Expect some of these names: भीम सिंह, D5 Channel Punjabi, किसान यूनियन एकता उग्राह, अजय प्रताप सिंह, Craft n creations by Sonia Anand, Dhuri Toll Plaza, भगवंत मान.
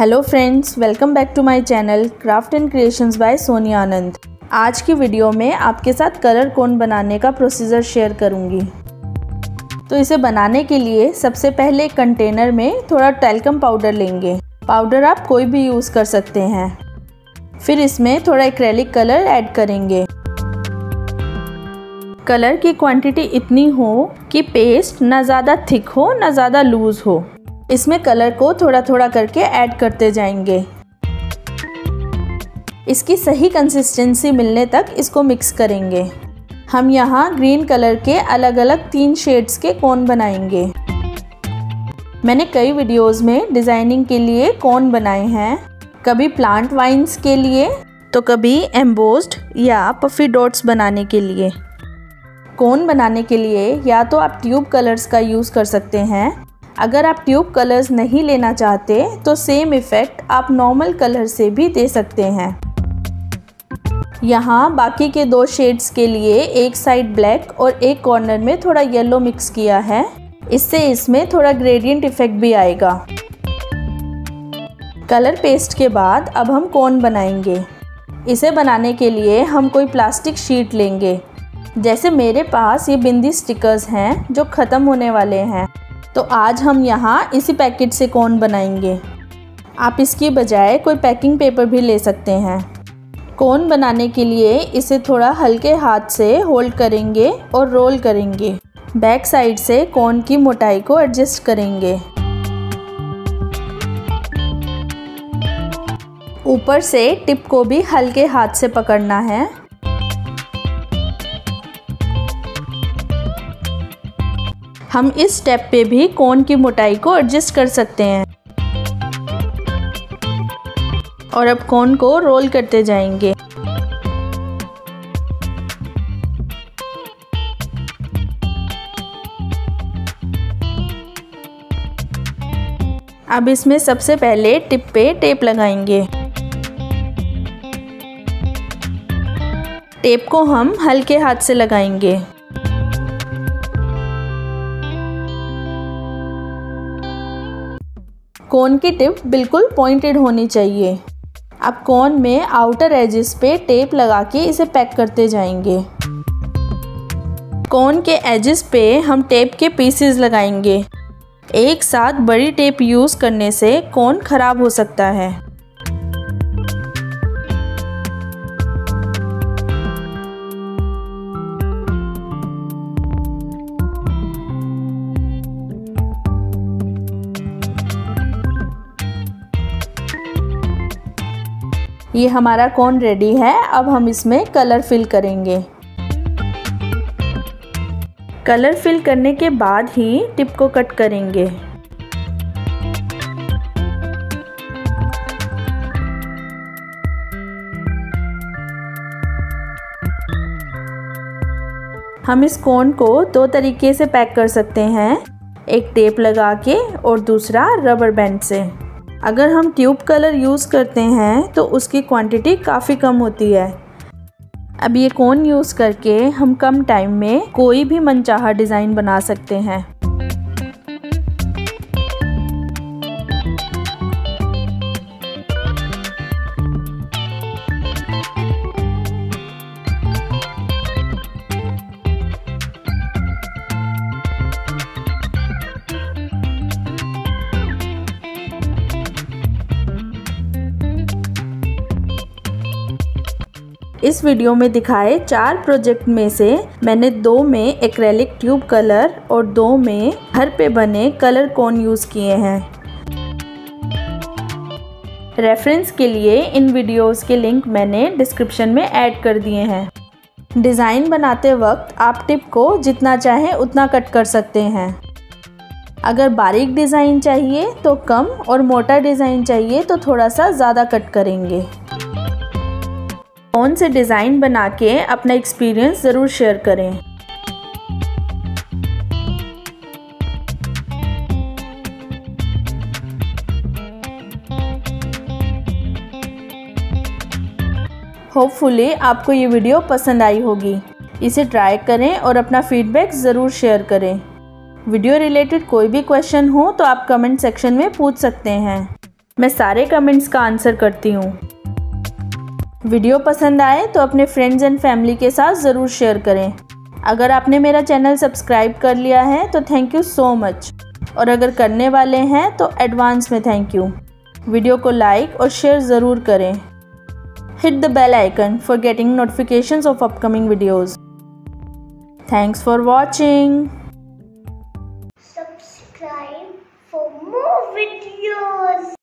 Hello friends, welcome back to my channel craft and creations by Sonia Anand. आज की video में आपके साथ कलर कोन बनाने का प्रोसीजर शेयर करूंगी। तो इसे बनाने के लिए सबसे पहले एक कंटेनर में थोड़ा टैल्कम पाउडर लेंगे। पाउडर आप कोई भी यूज़ कर सकते हैं। फिर इसमें थोड़ा एक्रेलिक कलर ऐड करेंगे। कलर की क्वांटिटी इतनी हो कि पेस्ट ना ज़्यादा थिक हो ना ज़्यादा लूज़ हो। इसमें कलर को थोड़ा थोड़ा करके ऐड करते जाएंगे। इसकी सही कंसिस्टेंसी मिलने तक इसको मिक्स करेंगे। हम यहाँ ग्रीन कलर के अलग अलग 3 शेड्स के कोन बनाएंगे। मैंने कई वीडियोस में डिज़ाइनिंग के लिए कोन बनाए हैं, कभी प्लांट वाइन्स के लिए तो कभी एम्बोस्ड या पफी डॉट्स बनाने के लिए। कोन बनाने के लिए या तो आप ट्यूब कलर्स का यूज़ कर सकते हैं। अगर आप ट्यूब कलर्स नहीं लेना चाहते तो सेम इफ़ेक्ट आप नॉर्मल कलर से भी दे सकते हैं। यहाँ बाकी के 2 शेड्स के लिए एक साइड ब्लैक और एक कॉर्नर में थोड़ा येलो मिक्स किया है। इससे इसमें थोड़ा ग्रेडियंट इफ़ेक्ट भी आएगा। कलर पेस्ट के बाद अब हम कोन बनाएंगे। इसे बनाने के लिए हम कोई प्लास्टिक शीट लेंगे। जैसे मेरे पास ये बिंदी स्टिकर्स हैं जो ख़त्म होने वाले हैं, तो आज हम यहाँ इसी पैकेट से कोन बनाएंगे। आप इसकी बजाय कोई पैकिंग पेपर भी ले सकते हैं। कोन बनाने के लिए इसे थोड़ा हल्के हाथ से होल्ड करेंगे और रोल करेंगे। बैक साइड से कोन की मोटाई को एडजस्ट करेंगे। ऊपर से टिप को भी हल्के हाथ से पकड़ना है। हम इस स्टेप पे भी कोन की मोटाई को एडजस्ट कर सकते हैं। और अब कोन को रोल करते जाएंगे। अब इसमें सबसे पहले टिप पे टेप लगाएंगे। टेप को हम हल्के हाथ से लगाएंगे। कोन की टिप बिल्कुल पॉइंटेड होनी चाहिए। अब कोन में आउटर एजेस पे टेप लगा के इसे पैक करते जाएंगे। कोन के एजेस पे हम टेप के पीसेस लगाएंगे। एक साथ बड़ी टेप यूज़ करने से कोन खराब हो सकता है। ये हमारा कोन रेडी है। अब हम इसमें कलर फिल करेंगे। कलर फिल करने के बाद ही टिप को कट करेंगे। हम इस कोन को 2 तरीके से पैक कर सकते हैं, एक टेप लगा के और दूसरा रबर बैंड से। अगर हम ट्यूब कलर यूज़ करते हैं तो उसकी क्वांटिटी काफ़ी कम होती है। अब ये कोन यूज़ करके हम कम टाइम में कोई भी मनचाहा डिज़ाइन बना सकते हैं। इस वीडियो में दिखाए 4 प्रोजेक्ट में से मैंने 2 में एक्रेलिक ट्यूब कलर और 2 में घर पे बने कलर कोन यूज़ किए हैं। रेफरेंस के लिए इन वीडियोस के लिंक मैंने डिस्क्रिप्शन में ऐड कर दिए हैं। डिज़ाइन बनाते वक्त आप टिप को जितना चाहें उतना कट कर सकते हैं। अगर बारीक डिज़ाइन चाहिए तो कम और मोटा डिज़ाइन चाहिए तो थोड़ा सा ज़्यादा कट करेंगे। कौन से डिज़ाइन बना के अपना एक्सपीरियंस ज़रूर शेयर करें। होपफुली आपको ये वीडियो पसंद आई होगी। इसे ट्राई करें और अपना फीडबैक ज़रूर शेयर करें। वीडियो रिलेटेड कोई भी क्वेश्चन हो तो आप कमेंट सेक्शन में पूछ सकते हैं। मैं सारे कमेंट्स का आंसर करती हूँ। वीडियो पसंद आए तो अपने फ्रेंड्स एंड फैमिली के साथ ज़रूर शेयर करें। अगर आपने मेरा चैनल सब्सक्राइब कर लिया है तो थैंक यू सो मच, और अगर करने वाले हैं तो एडवांस में थैंक यू। वीडियो को लाइक और शेयर ज़रूर करें। Hit the bell icon for getting notifications of upcoming videos. Thanks for watching.